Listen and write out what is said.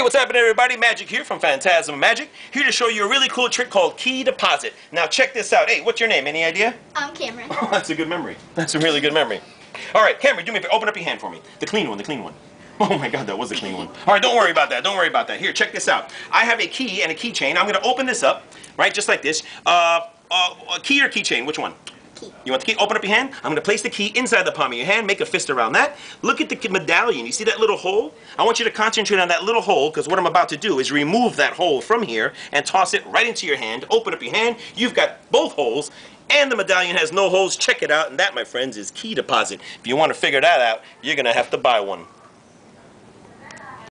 Hey, what's happening everybody? Magic here from Phantasm Magic, here to show you a really cool trick called Key Deposit. Now check this out. Hey, what's your name? Any idea? I'm Cameron. Oh, that's a good memory. That's a really good memory. Alright, Cameron, do me a favor. Open up your hand for me. The clean one, the clean one. Oh my god, that was a clean one. Alright, don't worry about that. Don't worry about that. Here, check this out. I have a key and a keychain. I'm going to open this up, right, just like this. A key or keychain? Which one? You want the key? Open up your hand. I'm going to place the key inside the palm of your hand. Make a fist around that. Look at the medallion. You see that little hole? I want you to concentrate on that little hole because what I'm about to do is remove that hole from here and toss it right into your hand. Open up your hand. You've got both holes and the medallion has no holes. Check it out. And that, my friends, is Key Deposit. If you want to figure that out, you're going to have to buy one.